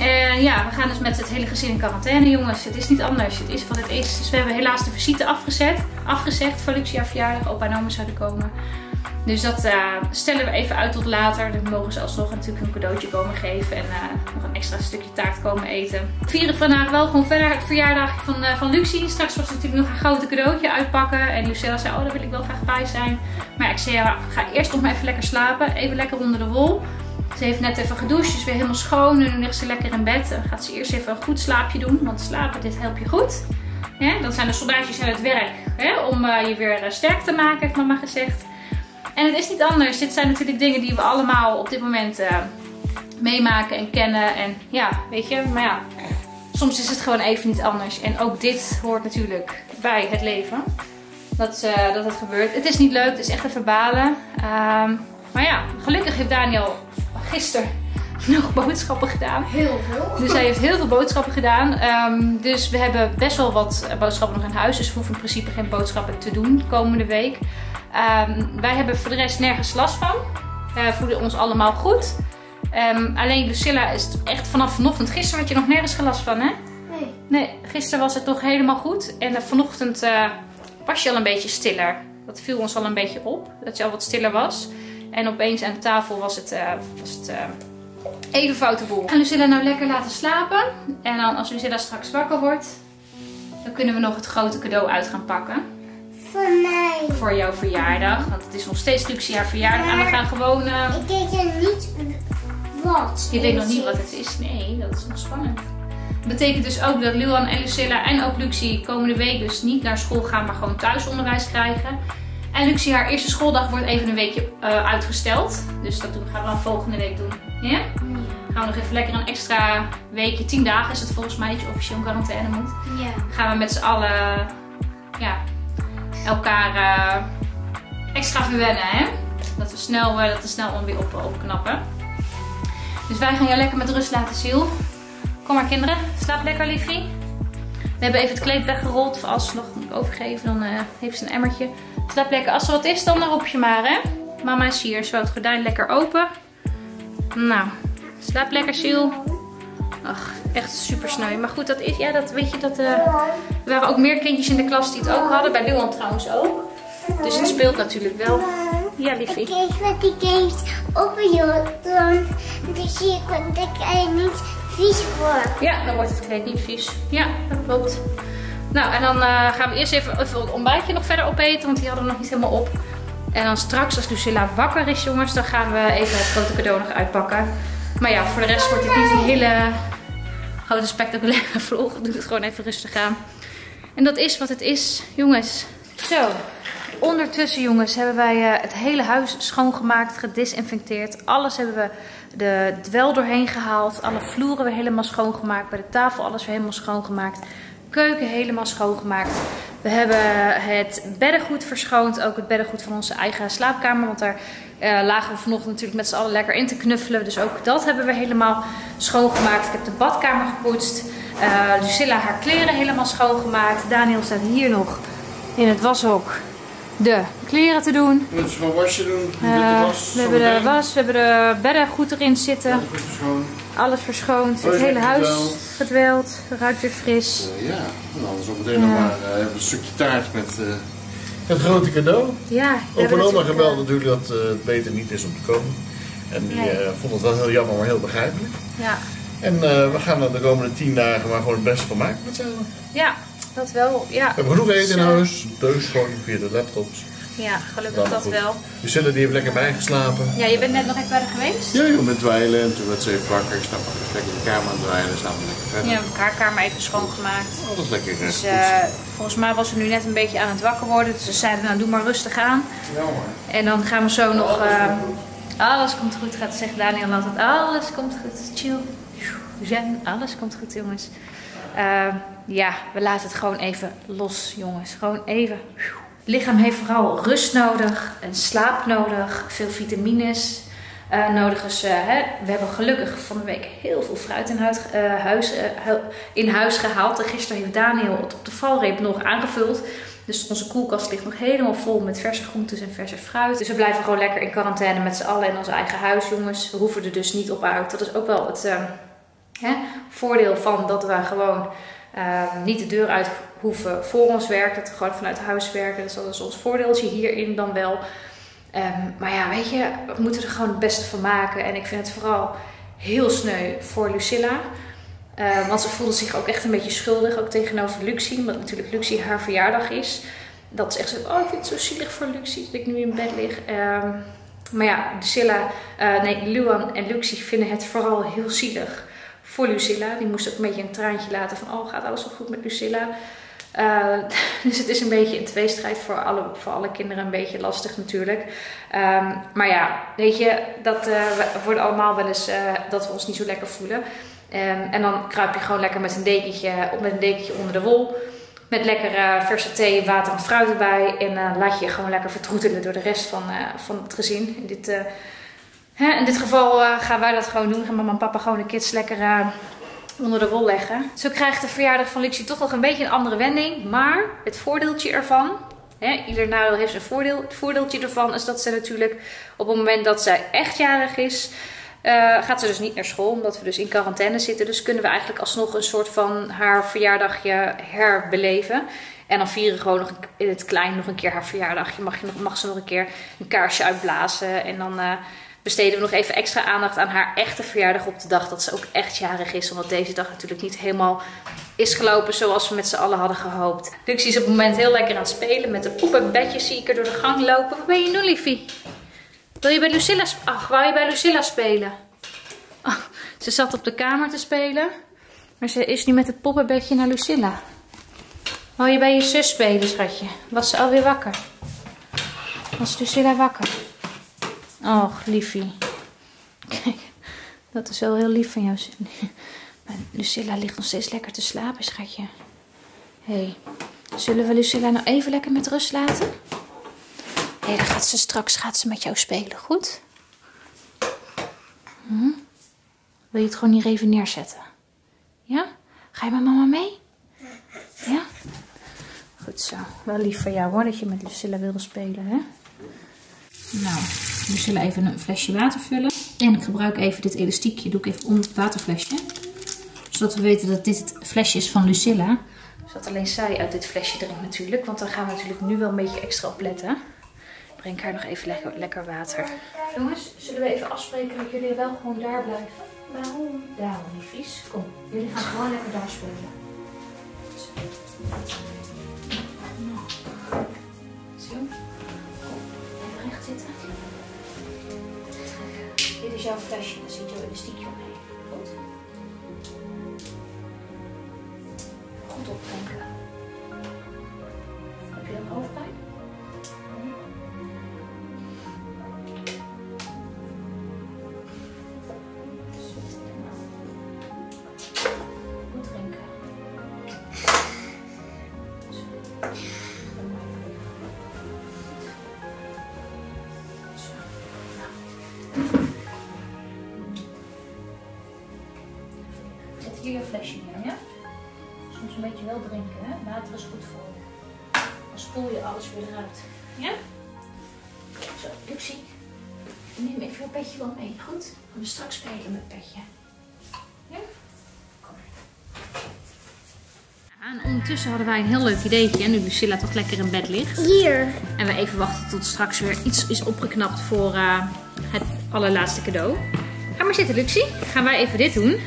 En ja, we gaan dus met het hele gezin in quarantaine, jongens. Het is niet anders. Het is wat het is. Dus we hebben helaas de visite afgezet, afgezegd voor Luxie haar verjaardag. Opa en oma zouden komen. Dus dat uh, stellen we even uit tot later. Dan mogen ze alsnog natuurlijk een cadeautje komen geven. En uh, nog een extra stukje taart komen eten. We vieren vandaag wel gewoon verder het verjaardag van, uh, van Luxie. Straks was natuurlijk nog een grote cadeautje uitpakken. En Lucilla zei, oh daar wil ik wel graag bij zijn. Maar ja, ik zei, ja, ga eerst nog maar even lekker slapen. Even lekker onder de wol. Ze heeft net even gedoucht, is weer helemaal schoon. En nu ligt ze lekker in bed. Dan gaat ze eerst even een goed slaapje doen. Want slapen, dit helpt je goed. Ja, dan zijn de soldaatjes aan het werk. Hè, om uh, je weer uh, sterk te maken, heeft mama gezegd. En het is niet anders. Dit zijn natuurlijk dingen die we allemaal op dit moment uh, meemaken en kennen. En ja, weet je, maar ja, soms is het gewoon even niet anders. En ook dit hoort natuurlijk bij het leven. Dat, uh, dat het gebeurt. Het is niet leuk, het is echt even balen. Um, maar ja, gelukkig heeft Daniel gisteren nog boodschappen gedaan. Heel veel. Dus hij heeft heel veel boodschappen gedaan. Um, dus we hebben best wel wat boodschappen nog in huis. Dus we hoeven in principe geen boodschappen te doen de komende week. Um, wij hebben voor de rest nergens last van. Uh, voelen ons allemaal goed. Um, alleen Lucilla is echt vanaf vanochtend. Gisteren had je nog nergens last van, hè? Nee. Nee, gisteren was het toch helemaal goed. En uh, vanochtend uh, was je al een beetje stiller. Dat viel ons al een beetje op. Dat je al wat stiller was. En opeens aan de tafel was het, uh, was het uh, even foute boel. We gaan Lucilla nou lekker laten slapen. En dan als Lucilla straks wakker wordt, dan kunnen we nog het grote cadeau uit gaan pakken. Voor mij. Voor jouw verjaardag. Want het is nog steeds Luxie haar verjaardag. Maar en we gaan gewoon... Uh... Ik weet nog niet wat. Je weet nog niet wat het is. Nee, dat is nog spannend. Dat betekent dus ook dat Luan en Lucilla en ook Luxie komende week dus niet naar school gaan. Maar gewoon thuisonderwijs krijgen. En Luxie haar eerste schooldag wordt even een weekje uh, uitgesteld. Dus dat doen, gaan we dan volgende week doen. Ja? Yeah? Mm. Gaan we nog even lekker een extra weekje. Tien dagen is het volgens mij dat je officieel in quarantaine moet. Ja. Yeah. Gaan we met z'n allen... Ja... elkaar uh, extra verwennen, hè? Dat we snel, uh, dat we snel weer op, opknappen. Dus wij gaan jou lekker met rust laten, Ziel. Kom maar kinderen, slaap lekker liefie. We hebben even het kleed weggerold, voor als ze nog moet overgeven, dan uh, heeft ze een emmertje. Slaap lekker, als er wat is, dan roep je maar, hè? Mama is hier, zo het gordijn lekker open. Nou, slaap lekker, Ziel. Ach, echt super sneu. Maar goed, dat is, ja, dat weet je, dat, uh, er waren ook meer kindjes in de klas die het ook hadden. Bij Luan trouwens ook. Dus het speelt natuurlijk wel. Ja, liefie. Ik kijk wat die games op je. Dus zie ik wat de kleed niet vies wordt. Ja, dan wordt het kleed niet vies. Ja, dat klopt. Nou, en dan uh, gaan we eerst even, even het ontbijtje nog verder opeten. Want die hadden we nog niet helemaal op. En dan straks, als Lucilla wakker is, jongens, dan gaan we even het grote cadeau nog uitpakken. Maar ja, voor de rest wordt het niet een hele grote spectaculaire vlog. Doe het gewoon even rustig aan. En dat is wat het is, jongens. Zo, ondertussen jongens hebben wij het hele huis schoongemaakt, gedisinfecteerd. Alles hebben we de dwel doorheen gehaald. Alle vloeren weer helemaal schoongemaakt. Bij de tafel alles weer helemaal schoongemaakt. Keuken helemaal schoongemaakt. We hebben het beddengoed verschoond. Ook het beddengoed van onze eigen slaapkamer. Want daar uh, lagen we vanochtend natuurlijk met z'n allen lekker in te knuffelen. Dus ook dat hebben we helemaal schoongemaakt. Ik heb de badkamer gepoetst. Uh, Lucilla haar kleren helemaal schoongemaakt. Daniel staat hier nog in het washok de kleren te doen. We moeten gewoon wasje doen. We, uh, de was, we hebben de was. We hebben de beddengoed erin zitten. Alles verschoond, het hele huis gedweld, ruikt weer fris. Uh, ja, en dan zometeen nog maar uh, een stukje taart met uh, het grote cadeau. Ja, opa en oma gebeld natuurlijk dat uh, het beter niet is om te komen. En die nee. uh, vond het wel heel jammer, maar heel begrijpelijk. Ja. En uh, we gaan er de komende tien dagen maar gewoon het beste van maken met z'n allen. Ja, dat wel. Ja. We hebben genoeg eten in huis, thuis gewoon via de laptops. Ja, gelukkig dat goed. wel. Lucilla die heeft lekker bijgeslapen. Ja, je bent net nog even verder geweest? Ja, ik ben dweilen en toen werd ze even wakker. Ik snap het lekker de kamer aan het dweilen en snap het lekker verder. Ja, we hebben haar kamer even schoongemaakt. Alles lekker recht. Dus uh, volgens mij was ze nu net een beetje aan het wakker worden. Dus ze zeiden, nou doe maar rustig aan. Ja hoor. En dan gaan we zo nog... Uh, alles komt goed, gaat zeggen Daniel altijd. Alles komt goed, chill. Zen, alles komt goed jongens. Uh, ja, we laten het gewoon even los jongens. Gewoon even... Het lichaam heeft vooral rust nodig, en slaap nodig, veel vitamines uh, nodig. Dus, uh, hè, we hebben gelukkig van de week heel veel fruit in huis, uh, huis, uh, in huis gehaald. En gisteren heeft Daniel het op de valreep nog aangevuld. Dus onze koelkast ligt nog helemaal vol met verse groentes en verse fruit. Dus we blijven gewoon lekker in quarantaine met z'n allen in ons eigen huis, jongens. We hoeven er dus niet op uit. Dat is ook wel het uh, hè, voordeel van dat we gewoon... Uh, niet de deur uit hoeven voor ons werk, dat we gewoon vanuit huis werken. Dus dat is ons voordeeltje hierin dan wel. Um, maar ja, weet je, we moeten er gewoon het beste van maken. En ik vind het vooral heel sneu voor Lucilla. Uh, want ze voelde zich ook echt een beetje schuldig, ook tegenover Luxy. Omdat natuurlijk Luxy haar verjaardag is. Dat is echt zo, oh ik vind het zo zielig voor Luxy dat ik nu in bed lig. Um, maar ja, Lucilla, uh, nee, Luan en Luxy vinden het vooral heel zielig. Voor Lucilla. Die moest ook een beetje een traantje laten van oh, gaat alles wel goed met Lucilla? Uh, dus het is een beetje een tweestrijd voor alle, voor alle kinderen. Een beetje lastig natuurlijk. Um, maar ja, weet je, dat uh, wordt allemaal wel eens uh, dat we ons niet zo lekker voelen. Um, en dan kruip je gewoon lekker met een dekentje, met een dekentje onder de wol. Met lekker uh, verse thee, water en fruit erbij. En uh, laat je je gewoon lekker vertroetelen door de rest van, uh, van het gezin. In dit... Uh, He, in dit geval uh, gaan wij dat gewoon doen. Gaan mama en papa gewoon de kids lekker uh, onder de wol leggen. Zo krijgt de verjaardag van Luxy toch nog een beetje een andere wending. Maar het voordeeltje ervan, he, ieder nadeel heeft zijn voordeel. Het voordeeltje ervan is dat ze natuurlijk op het moment dat zij echt jarig is, uh, gaat ze dus niet naar school. Omdat we dus in quarantaine zitten. Dus kunnen we eigenlijk alsnog een soort van haar verjaardagje herbeleven. En dan vieren we gewoon nog in het klein nog een keer haar verjaardag. Je mag, je nog, mag ze nog een keer een kaarsje uitblazen en dan... Uh, besteden we nog even extra aandacht aan haar echte verjaardag op de dag dat ze ook echt jarig is. Omdat deze dag natuurlijk niet helemaal is gelopen zoals we met z'n allen hadden gehoopt. Luxy is op het moment heel lekker aan het spelen. Met de poep en bedjes zie ik er door de gang lopen. Wat ben je nu, liefie? Wil je bij Lucilla spelen? Ach, wou je bij Lucilla spelen? Oh, ze zat op de kamer te spelen. Maar ze is nu met het poppenbedje naar Lucilla. Wou je bij je zus spelen, schatje? Was ze alweer wakker? Was Lucilla wakker? Och, liefie. Kijk, dat is wel heel lief van jou. Maar Lucilla ligt nog steeds lekker te slapen, schatje. Hé, hey, zullen we Lucilla nou even lekker met rust laten? Hé, hey, dan gaat ze straks gaat ze met jou spelen, goed? Hm? Wil je het gewoon hier even neerzetten? Ja? Ga je met mama mee? Ja? Goed zo. Wel lief van jou hoor, dat je met Lucilla wilde spelen, hè? Nou, we zullen even een flesje water vullen. En ik gebruik even dit elastiekje. Doe ik even om het waterflesje. Zodat we weten dat dit het flesje is van Lucilla. Zodat alleen zij uit dit flesje drinkt natuurlijk. Want daar gaan we natuurlijk nu wel een beetje extra op letten. Breng haar nog even lekker, lekker water. Jongens, zullen we even afspreken dat jullie wel gewoon daar blijven? Waarom? Daarom, niet vies. Kom, jullie gaan gewoon lekker daar spelen. Zo. Zitten. Dit is jouw flesje, daar zit jouw elastiekje omheen. Goed. Goed opdrinken. Heb je een hoofdpijn? Goed drinken. Hier je flesje neer, ja? Soms een beetje wel drinken, hè? Water is goed voor je. Dan spoel je alles weer eruit, ja? Zo, Luxy, neem even jouw petje wel mee, goed? Dan gaan we straks spelen met petje, ja? Kom. En ondertussen hadden wij een heel leuk ideetje, nu Lucilla toch lekker in bed ligt. Hier! En we even wachten tot straks weer iets is opgeknapt voor uh, het allerlaatste cadeau. Ga maar zitten, Luxie. Gaan wij even dit doen.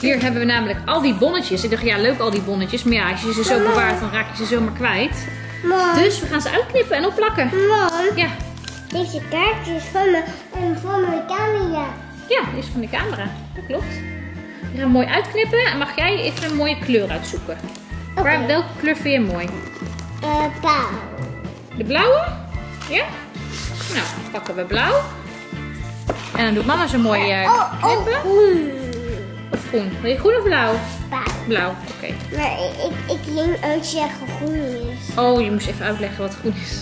Hier hebben we namelijk al die bonnetjes. Ik dacht, ja, leuk al die bonnetjes. Maar ja, als je ze zo bewaart, dan raak je ze zomaar kwijt. Mom. Dus we gaan ze uitknippen en opplakken. Mom, ja. Deze kaartje is van mijn, van mijn camera. Ja, is van de camera. Dat klopt. We gaan mooi uitknippen. En mag jij even een mooie kleur uitzoeken? Okay. Waar, welke kleur vind je mooi? Uh, blauw. De blauwe? Ja? Nou, dan pakken we blauw. En dan doet mama zo'n mooie uh, oh, oh, knippen. Groen. Of groen? Wil je groen of blauw? Blauw. Blauw, oké. Okay. Maar ik, ik ging uitleggen wat groen is. Oh, je moest even uitleggen wat groen is.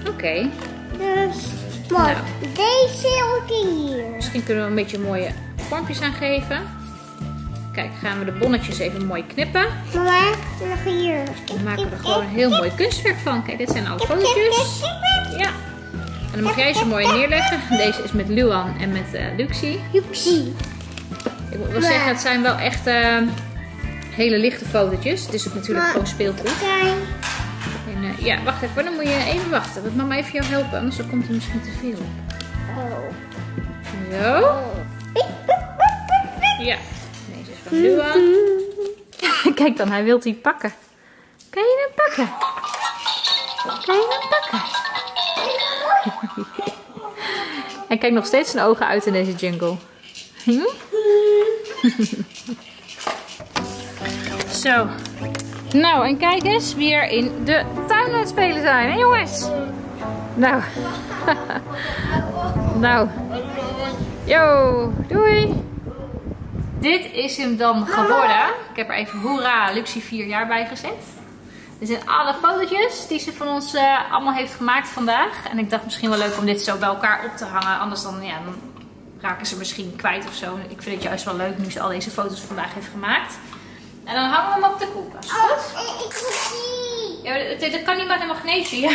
Oké. Okay. Dus, maar nou, deze ook hier. Misschien kunnen we een beetje mooie vormpjes aan geven. Kijk, gaan we de bonnetjes even mooi knippen. Maar, nog hier. We maken er gewoon een heel mooi kunstwerk van. Kijk, dit zijn al fotootjes. Ja. En dan mag jij ze mooi neerleggen. Deze is met Luan en met uh, Luxie. Luxie. Ik moet wel zeggen, het zijn wel echt uh, hele lichte fotootjes. Het is ook natuurlijk gewoon speelgoed. En, uh, ja, wacht even. Dan moet je even wachten. Want mama even jou helpen. Anders komt er misschien te veel op. Oh. Zo. Ja. Deze is van Luan. Kijk dan, hij wil die pakken. Kan je hem pakken? Kan je hem pakken? Hij kijkt nog steeds zijn ogen uit in deze jungle. Hm? Zo. Nou, en kijk eens wie er in de tuin aan het spelen zijn, hè jongens? Nou. Nou. Yo, doei. Dit is hem dan geworden. Ik heb er even hoera Luxie vier jaar bij gezet. Dit zijn alle fotootjes die ze van ons uh, allemaal heeft gemaakt vandaag. En ik dacht misschien wel leuk om dit zo bij elkaar op te hangen. Anders dan, ja, dan raken ze misschien kwijt of zo. Ik vind het juist wel leuk nu ze al deze foto's vandaag heeft gemaakt. En dan hangen we hem op de koelkast. Goed? Oh, ik zie. Ja, dat, dat kan niet met een magneetje. Ja.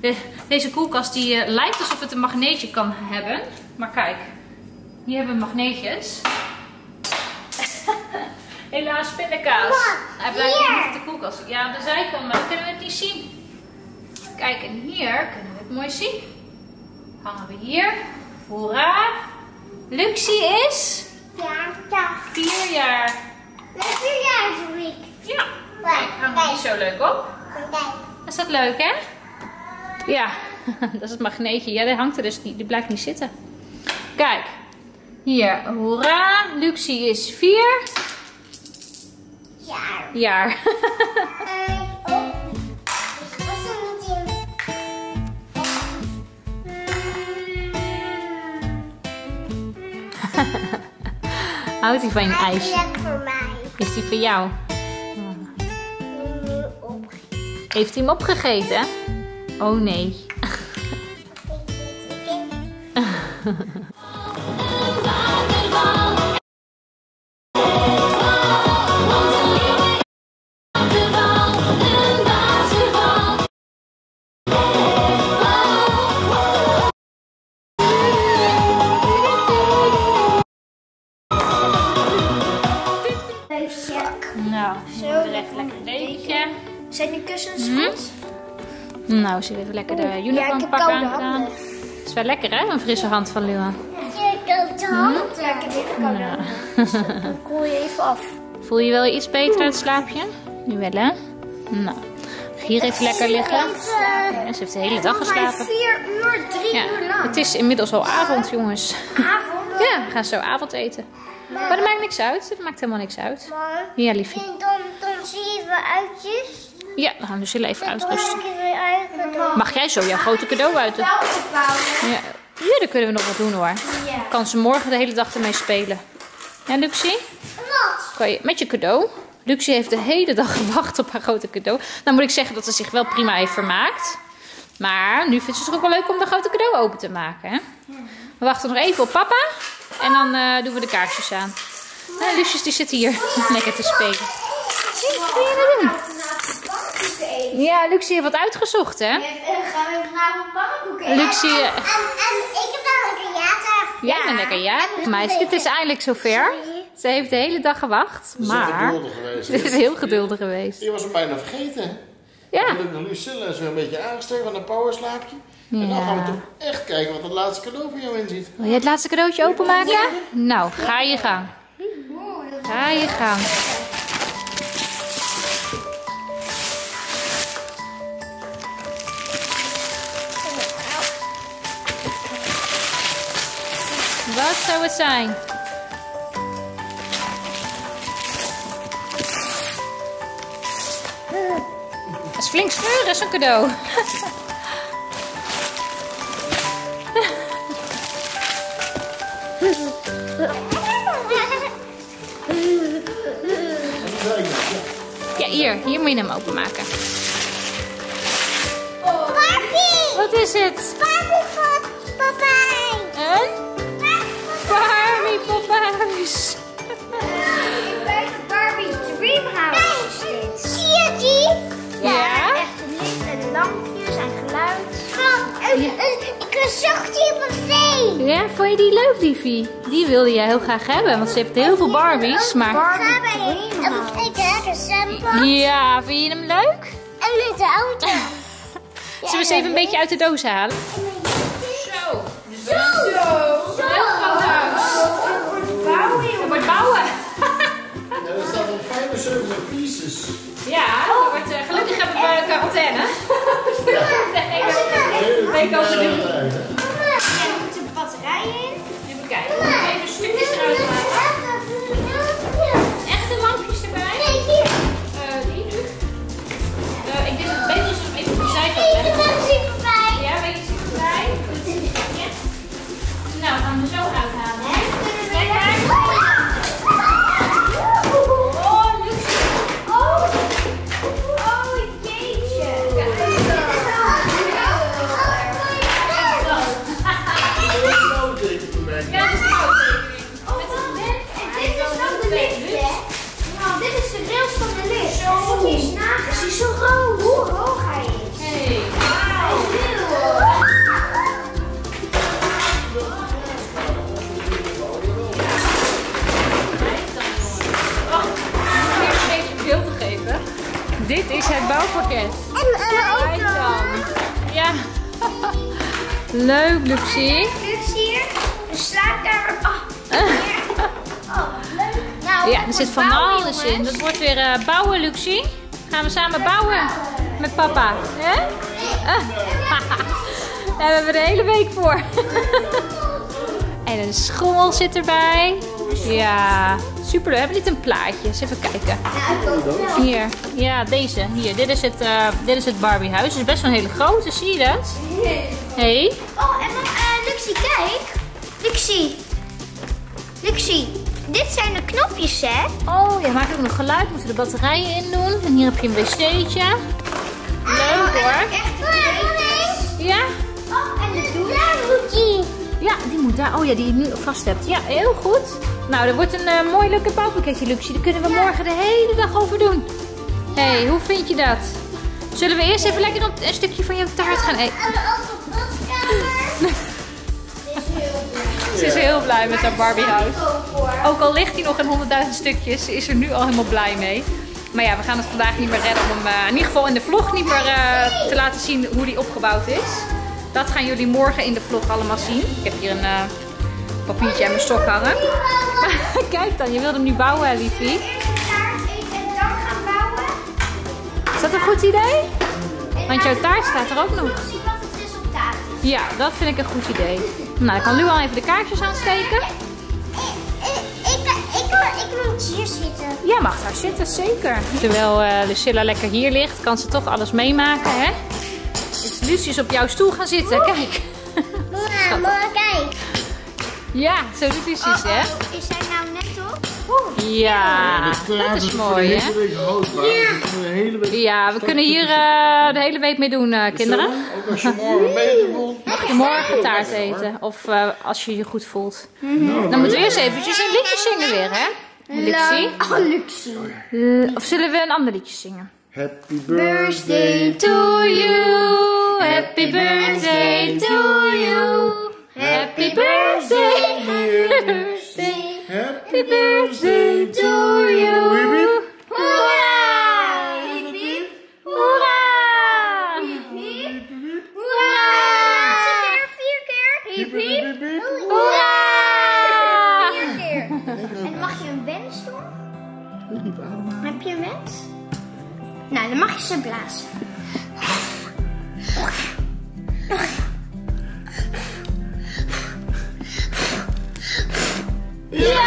De, deze koelkast die uh, lijkt alsof het een magneetje kan hebben. Maar kijk, hier hebben we magneetjes. Helaas pindakaas. Hij blijft niet op de koelkast. Ja, aan de zijkant, maar dan kunnen we het niet zien. Kijk, en hier kunnen we het mooi zien. Hangen we hier. Hoera! Luxie is? Ja, ja. Vier jaar. Vier jaar doe ik. Ja. Kijk, hangt er niet zo leuk op. Is dat leuk, hè? Ja, dat is het magneetje. Ja, die hangt er dus niet. Die blijft niet zitten. Kijk. Hier, hoera. Luxie is vier. Jaar. Jaar. Houdt hij van je ijs? Is die voor mij? Is die voor jou? Heeft hij hem opgegeten? Oh nee. Nou, zo lekker, lekker deken. Zijn die kussens goed? Mm. Nou, ze hebben lekker de unicorn pak aangedaan. Het is wel lekker, hè? Een frisse hand van Luan. Ja, ik heb de hand. Ja, ik heb de koude hand. Dan koel je even af. Voel je wel iets beter uit het slaapje? Nu wel, hè? Nou, hier even lekker liggen. En ze heeft de hele dag geslapen. Vier uur, drie uur lang. Het is inmiddels al avond, jongens. Avond? Ja, we gaan zo avond eten. Maar dat maakt niks uit. Dat maakt helemaal niks uit. Maar, ja, liefje. En dan, dan zie je weer uitjes. Ja, we gaan Lucilla even uitrusten. Mag jij zo jouw grote cadeau uit? Ja, ja, daar kunnen we nog wat doen, hoor. Dan kan ze morgen de hele dag ermee spelen. Ja, Luxie? Wat? Kan je, met je cadeau. Luxie heeft de hele dag gewacht op haar grote cadeau. Nou moet ik zeggen dat ze zich wel prima heeft vermaakt. Maar nu vindt ze het ook wel leuk om de grote cadeau open te maken, hè? We wachten nog even op papa. En dan uh, doen we de kaarsjes aan. Ja. Nou, Lucius die zit hier lekker te spelen. Wat kun je nou doen? Ja, Luxie heeft wat uitgezocht, hè? Gaan we vanavond pannenkoeken eten? Luxie... En, en, en ik heb wel een lekker jaardag. Jij bent lekker jaardag. Meisje, het is eindelijk zover. Ze heeft de hele dag gewacht, maar... Ze is geweest. Ze is heel geduldig geweest. Je was hem bijna vergeten. Ja. Lucilla is weer een beetje aangestoken van een powerslaapje. Ja. En dan gaan we toch echt kijken wat het laatste cadeau voor jou in zit. Wil je het laatste cadeautje openmaken? Ja. Nou, ga je gang. Ga je gang. Wat zou het zijn? Dat is flink scheuren, zo'n cadeau. Ja, hier. Hier moet je hem openmaken. Papi! Wat is het? Papi van Papai. En? Barbie Pophuis. Barbie Dreamhouse. Zie je die? Ja. Echt licht en lampjes en geluid. Ik zocht die op een zee. Ja, vond je die leuk, liefie? Die wilde jij heel graag hebben, want ze heeft heel veel Barbies. Maar... Barbie Dreamhouse. Ja, vind je hem leuk? Een leuke auto. Zullen we eens even een beetje uit de doos halen? Zo. Zo. Ja, oh, wordt, uh, gelukkig hebben we een quarantaine. Ja. Nee, ik weet niet wat we doen. Er moet een batterij in. Even kijken. Even stukjes eruit maken. Echte lampjes erbij. Nee, hier. Uh, die nu. Uh, ik denk dat het beter is om even op de zijkant te leggen. Ja, een beetje superbij. Nou, gaan we zo uithalen. Kijk daar. Dit is het bouwpakket. En een auto. Ja. Leuk, Luxie. Luxie, de slaapkamer. Oh, oh leuk. Nou, ja, er zit van alles in. Dat wordt weer uh, bouwen, Luxie. Gaan we samen bouwen met papa. Hè? Huh? Daar hebben we de hele week voor. En een schommel zit erbij. Ja, super leuk. Hebben we niet een plaatje? Eens even kijken. Hier, ja, deze. Hier, dit is het, uh, dit is het Barbiehuis. Het is best wel een hele grote, zie je dat? Hey. Oh, en dan, uh, Luxie, kijk. Luxie. Luxie, dit zijn de knopjes, hè? Oh, ja, maakt ook nog geluid. Moeten de batterijen in doen. En hier heb je een wc'tje. Leuk, hoor. Ja? Oh, en de douche. Ja, die moet daar. Oh ja, die je nu vast hebt. Ja, heel goed. Nou, dat wordt een uh, mooi leuke bouwpakketje, Luxie. Daar kunnen we ja. morgen de hele dag over doen. Hé, ja. Hey, hoe vind je dat? Zullen we eerst even lekker op een stukje van jouw taart gaan eten? En de badkamer. Ze is heel blij met haar Barbiehuis. Ook al ligt hij nog in honderdduizend stukjes, ze is er nu al helemaal blij mee. Maar ja, we gaan het vandaag niet meer redden om hem uh, in ieder geval in de vlog niet meer uh, te laten zien hoe die opgebouwd is. Dat gaan jullie morgen in de vlog allemaal zien. Ik heb hier een... Uh, papiertje aan mijn stok hangen. Kijk dan, je wilde hem nu bouwen, hè, liefie. Eerst een taart eten en dan gaan bouwen. Is dat een goed idee? Want jouw taart staat er ook nog. Ja, dat vind ik een goed idee. Nou, dan kan Luan even de kaarsjes aansteken. Ik moet hier zitten. Ja, mag daar zitten, zeker. Terwijl uh, Lucilla lekker hier ligt, kan ze toch alles meemaken, hè? Dus Lucie is op jouw stoel gaan zitten, kijk. Mama, kijk. Ja, zo doet hij zoiets, hè? Is hij nou net op? Oeh. Ja, dat is mooi, hè? Ja, we kunnen hier uh, de hele week mee doen, uh, kinderen. Ook als je morgen beter voelt. Mag je morgen taart eten, of uh, als je je goed voelt. Dan moeten we eerst eventjes een liedje zingen weer, hè? Luxie. Oh, Luxie. Of zullen we een ander liedje zingen? Happy birthday to you. Happy birthday to you. Happy birthday, birthday, happy birthday to you. Hoera! Hoera! Hoera! Nou, dan mag je ze blazen. Ja!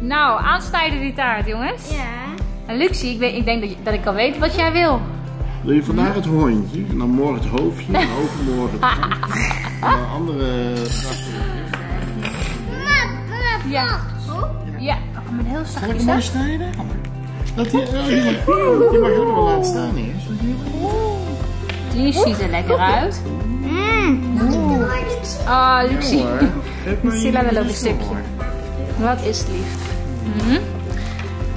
Nou, aansnijden die taart, jongens. Ja. En Luxy, ik, weet, ik denk dat, je, dat ik al weet wat jij wil. Wil je vandaag het hondje, en dan morgen het hoofdje, en overmorgen het hondje, en dan andere... Ja. Ja, met heel zacht. Zal ik mooi snijden? Dat die, oh, je, mag, je mag helemaal laten staan eerst. Die ziet er lekker uit. Mm. Oh, Luxy. Lucilla wil ook een stukje. Wat is lief. Mm-hmm.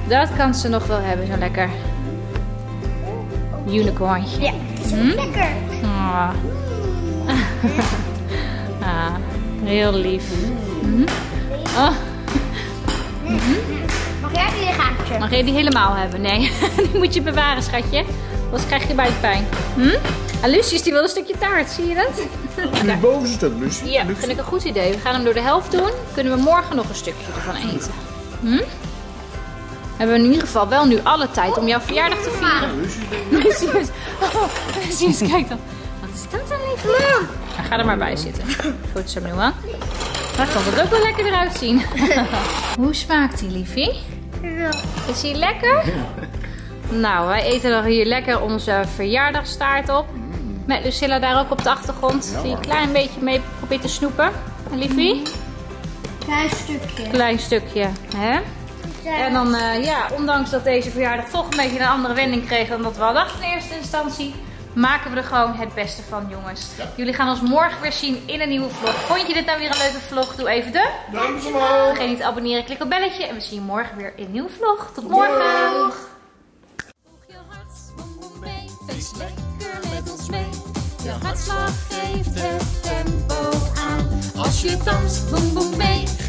Dat kan ze nog wel hebben, zo lekker. Unicornje. Ja, het is ook lekker. Oh. Ah, heel lief. Mm-hmm. Oh. Mm-hmm. Mag jij die gaatje? Mag jij die helemaal hebben? Nee, die moet je bewaren, schatje. Anders krijg je buikpijn. Hm? Ah, Lucius, die wil een stukje taart, zie je dat? Het bovenste stuk, Lucius. Ja, dat vind ik een goed idee. We gaan hem door de helft doen. Kunnen we morgen nog een stukje ervan eten. Hm? Hebben we in ieder geval wel nu alle tijd om jouw verjaardag te vieren. Lucius, oh, Lucius, kijk dan. Wat is dat dan, liefde? Nou, ga er maar bij zitten. Goed zo, Noah. Dat kan het ook wel lekker eruit zien. Hoe smaakt die, liefie? Is die lekker? Nou, wij eten er hier lekker onze verjaardagstaart op. Met Lucilla daar ook op de achtergrond. Die een klein beetje mee probeert te snoepen. En liefie? Klein stukje. Klein stukje, hè? En dan, uh, ja, ondanks dat deze verjaardag toch een beetje een andere wending kreeg dan dat we al dachten in eerste instantie, maken we er gewoon het beste van, jongens. Ja. Jullie gaan ons morgen weer zien in een nieuwe vlog. Vond je dit nou weer een leuke vlog? Doe even de duimpje omhoog. Vergeet niet te abonneren, klik op belletje. En we zien je morgen weer in een nieuwe vlog. Tot morgen. Doeg. Je hartsprong mee, feest lekker met ons mee. Je hartslag geeft het tempo aan. Als je danst, boem boem mee.